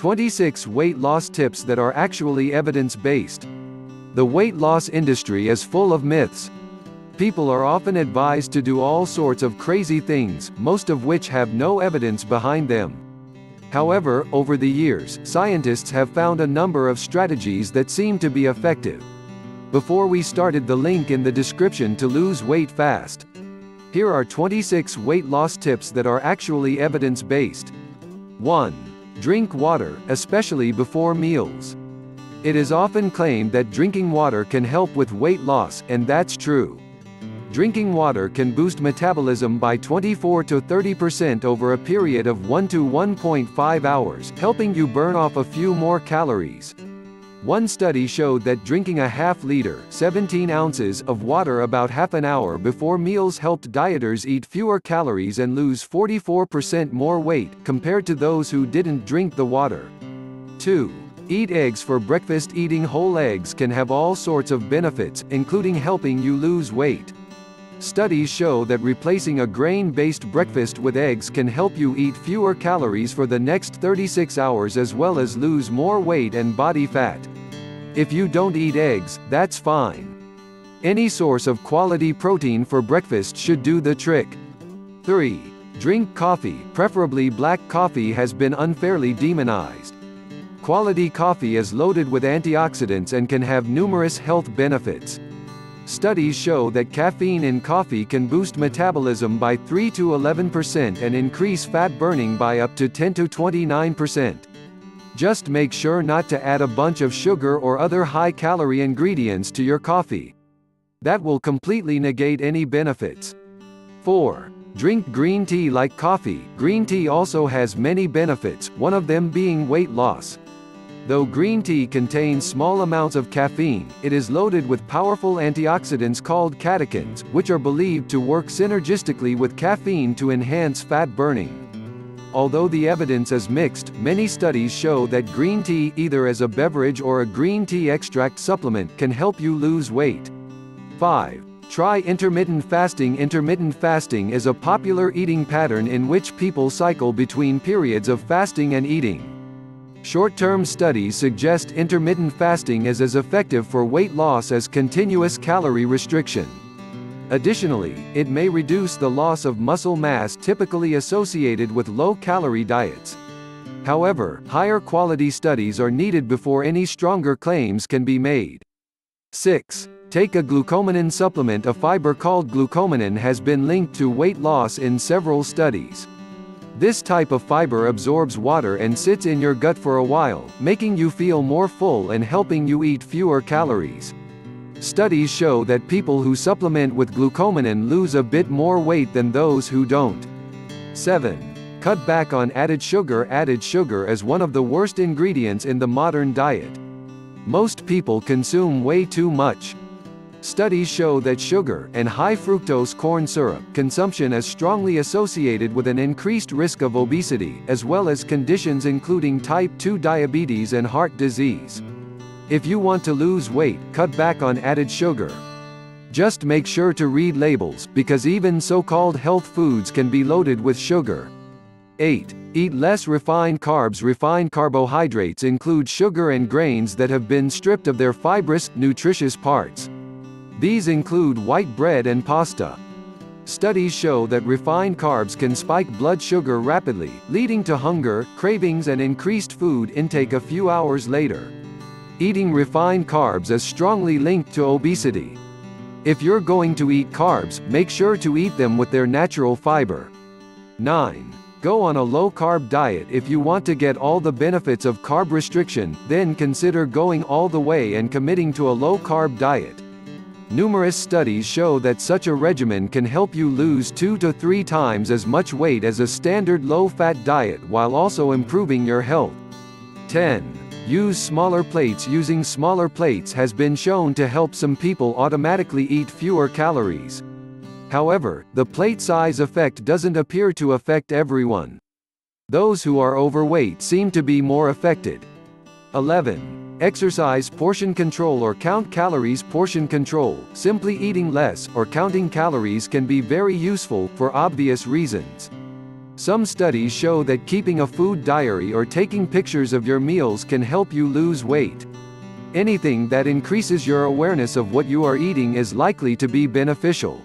26 weight loss tips that are actually evidence-based. The weight loss industry is full of myths. People are often advised to do all sorts of crazy things, most of which have no evidence behind them. However, over the years, scientists have found a number of strategies that seem to be effective. Before we started the link in the description to lose weight fast. Here are 26 weight loss tips that are actually evidence-based. 1. Drink water, especially before meals. It is often claimed that drinking water can help with weight loss, and that's true. Drinking water can boost metabolism by 24 to 30% over a period of 1 to 1.5 hours, helping you burn off a few more calories. One study showed that drinking a half-liter, 17 ounces, of water about half an hour before meals helped dieters eat fewer calories and lose 44% more weight, compared to those who didn't drink the water. 2. Eat eggs for breakfast. Eating whole eggs can have all sorts of benefits, including helping you lose weight. Studies show that replacing a grain-based breakfast with eggs can help you eat fewer calories for the next 36 hours as well as lose more weight and body fat. If you don't eat eggs, that's fine. Any source of quality protein for breakfast should do the trick. 3. Drink coffee, preferably black coffee has been unfairly demonized. Quality coffee is loaded with antioxidants and can have numerous health benefits. Studies show that caffeine in coffee can boost metabolism by 3 to 11% and increase fat burning by up to 10 to 29%. Just make sure not to add a bunch of sugar or other high-calorie ingredients to your coffee. That will completely negate any benefits. 4. Drink green tea like coffee. Green tea also has many benefits, one of them being weight loss. Though green tea contains small amounts of caffeine, it is loaded with powerful antioxidants called catechins, which are believed to work synergistically with caffeine to enhance fat burning. Although the evidence is mixed, many studies show that green tea, either as a beverage or a green tea extract supplement, can help you lose weight. 5. Try intermittent fasting. Intermittent fasting is a popular eating pattern in which people cycle between periods of fasting and eating. Short-term studies suggest intermittent fasting is as effective for weight loss as continuous calorie restriction. Additionally, it may reduce the loss of muscle mass typically associated with low-calorie diets. However, higher quality studies are needed before any stronger claims can be made. 6. Take a glucomannan supplement. A fiber called glucomannan has been linked to weight loss in several studies. This type of fiber absorbs water and sits in your gut for a while, making you feel more full and helping you eat fewer calories. Studies show that people who supplement with glucomannan lose a bit more weight than those who don't. 7. Cut back on added sugar. Added sugar is one of the worst ingredients in the modern diet. Most people consume way too much. Studies show that sugar and high-fructose corn syrup consumption is strongly associated with an increased risk of obesity, as well as conditions including type 2 diabetes and heart disease. If you want to lose weight, cut back on added sugar. Just make sure to read labels, because even so-called health foods can be loaded with sugar. 8. Eat less refined carbs. Refined carbohydrates include sugar and grains that have been stripped of their fibrous, nutritious parts. These include white bread and pasta. Studies show that refined carbs can spike blood sugar rapidly, leading to hunger, cravings, and increased food intake a few hours later. Eating refined carbs is strongly linked to obesity. If you're going to eat carbs, make sure to eat them with their natural fiber. 9. Go on a low-carb diet. If you want to get all the benefits of carb restriction, then consider going all the way and committing to a low-carb diet. Numerous studies show that such a regimen can help you lose 2 to 3 times as much weight as a standard low-fat diet while also improving your health. 10. Use smaller plates. Using smaller plates has been shown to help some people automatically eat fewer calories. However, the plate size effect doesn't appear to affect everyone. Those who are overweight seem to be more affected. 11. Exercise. Portion control or count calories. Portion control, simply eating less, or counting calories can be very useful, for obvious reasons. Some studies show that keeping a food diary or taking pictures of your meals can help you lose weight. Anything that increases your awareness of what you are eating is likely to be beneficial.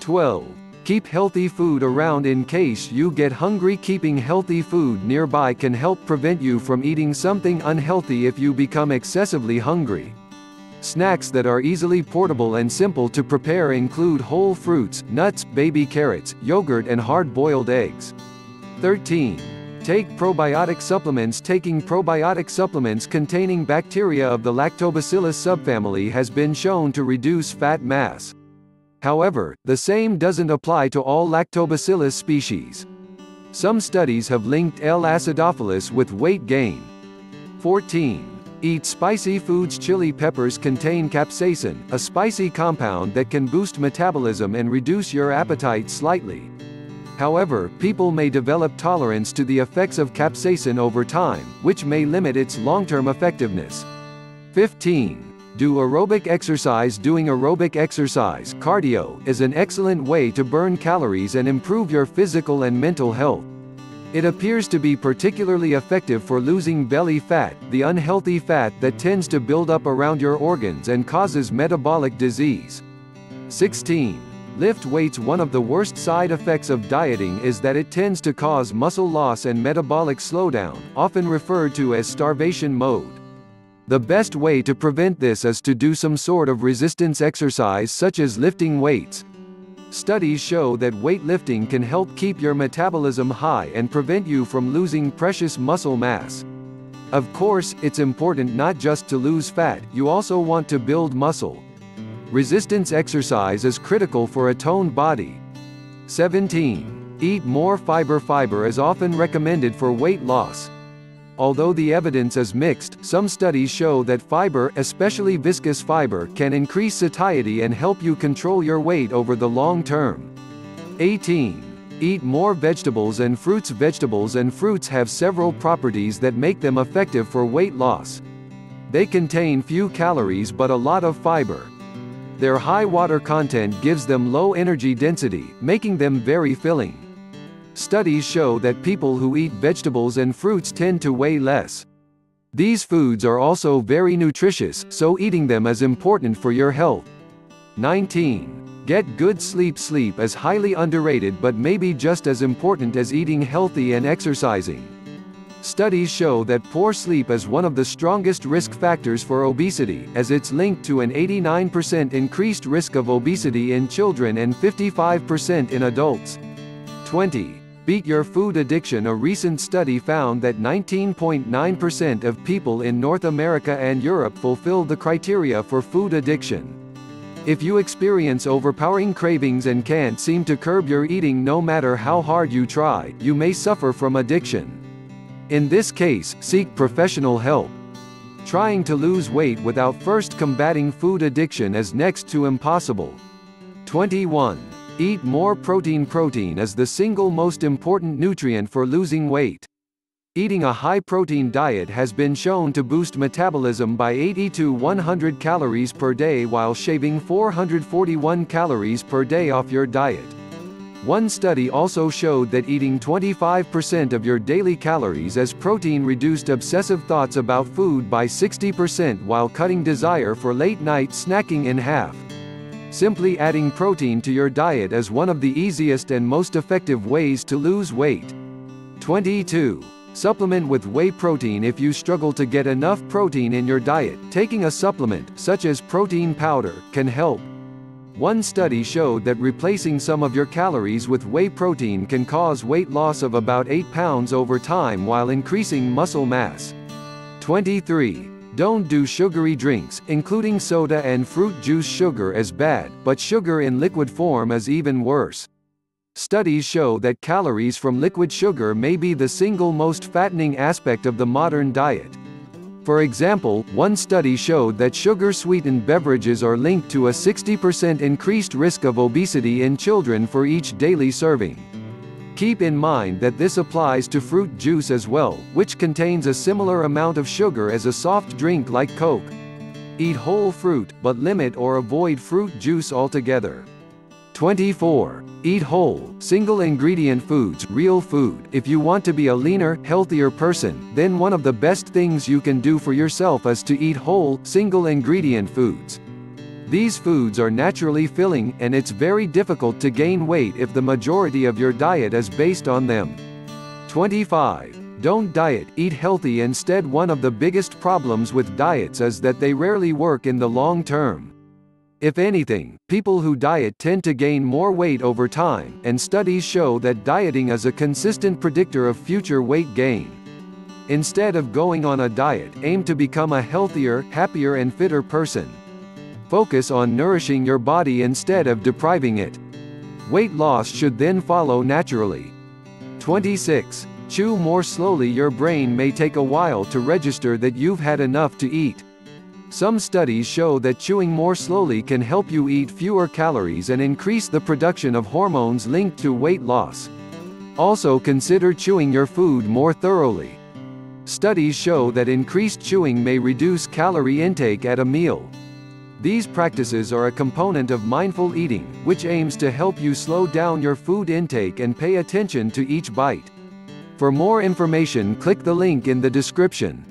12. Keep healthy food around in case you get hungry. Keeping healthy food nearby can help prevent you from eating something unhealthy if you become excessively hungry. Snacks that are easily portable and simple to prepare include whole fruits, nuts, baby carrots, yogurt and hard-boiled eggs. 13. Take probiotic supplements. Taking probiotic supplements containing bacteria of the Lactobacillus subfamily has been shown to reduce fat mass. However, the same doesn't apply to all Lactobacillus species. Some studies have linked L. acidophilus with weight gain. 14. Eat spicy foods. Chili peppers contain capsaicin, a spicy compound that can boost metabolism and reduce your appetite slightly. However, people may develop tolerance to the effects of capsaicin over time, which may limit its long-term effectiveness. 15. Do aerobic exercise. Doing aerobic exercise, cardio, is an excellent way to burn calories and improve your physical and mental health. It appears to be particularly effective for losing belly fat, the unhealthy fat that tends to build up around your organs and causes metabolic disease. 16. Lift weights. One of the worst side effects of dieting is that it tends to cause muscle loss and metabolic slowdown, often referred to as starvation mode. The best way to prevent this is to do some sort of resistance exercise such as lifting weights. Studies show that weightlifting can help keep your metabolism high and prevent you from losing precious muscle mass. Of course, it's important not just to lose fat, you also want to build muscle. Resistance exercise is critical for a toned body. 17. Eat more fiber. Fiber is often recommended for weight loss. Although the evidence is mixed, some studies show that fiber, especially viscous fiber, can increase satiety and help you control your weight over the long term. 18. Eat more vegetables and fruits. Vegetables and fruits have several properties that make them effective for weight loss. They contain few calories but a lot of fiber. Their high water content gives them low energy density, making them very filling. Studies show that people who eat vegetables and fruits tend to weigh less. These foods are also very nutritious, so eating them is important for your health. 19. Get good sleep. Sleep is highly underrated but maybe just as important as eating healthy and exercising. Studies show that poor sleep is one of the strongest risk factors for obesity, as it's linked to an 89% increased risk of obesity in children and 55% in adults. 20. Beat your food addiction. A recent study found that 19.9% of people in North America and Europe fulfill the criteria for food addiction. If you experience overpowering cravings and can't seem to curb your eating no matter how hard you try, you may suffer from addiction. In this case, seek professional help. Trying to lose weight without first combating food addiction is next to impossible. 21. Eat more protein. Protein is the single most important nutrient for losing weight. Eating a high-protein diet has been shown to boost metabolism by 80 to 100 calories per day while shaving 441 calories per day off your diet. One study also showed that eating 25% of your daily calories as protein reduced obsessive thoughts about food by 60% while cutting desire for late-night snacking in half. Simply adding protein to your diet is one of the easiest and most effective ways to lose weight. 22. Supplement with whey protein. If you struggle to get enough protein in your diet, taking a supplement, such as protein powder, can help. One study showed that replacing some of your calories with whey protein can cause weight loss of about 8 pounds over time while increasing muscle mass. 23. Don't do sugary drinks, including soda and fruit juice. Sugar is bad, but sugar in liquid form is even worse. Studies show that calories from liquid sugar may be the single most fattening aspect of the modern diet. For example, one study showed that sugar-sweetened beverages are linked to a 60% increased risk of obesity in children for each daily serving. Keep in mind that this applies to fruit juice as well, which contains a similar amount of sugar as a soft drink like Coke. Eat whole fruit, but limit or avoid fruit juice altogether. 24. Eat whole, single-ingredient foods, real food. If you want to be a leaner, healthier person, then one of the best things you can do for yourself is to eat whole, single-ingredient foods. These foods are naturally filling, and it's very difficult to gain weight if the majority of your diet is based on them. 25. Don't diet, eat healthy instead. One of the biggest problems with diets is that they rarely work in the long term. If anything, people who diet tend to gain more weight over time, and studies show that dieting is a consistent predictor of future weight gain. Instead of going on a diet, aim to become a healthier, happier and fitter person. Focus on nourishing your body instead of depriving it. Weight loss should then follow naturally. 26. Chew more slowly. Your brain may take a while to register that you've had enough to eat. Some studies show that chewing more slowly can help you eat fewer calories and increase the production of hormones linked to weight loss. Also consider chewing your food more thoroughly. Studies show that increased chewing may reduce calorie intake at a meal. These practices are a component of mindful eating, which aims to help you slow down your food intake and pay attention to each bite. For more information, click the link in the description.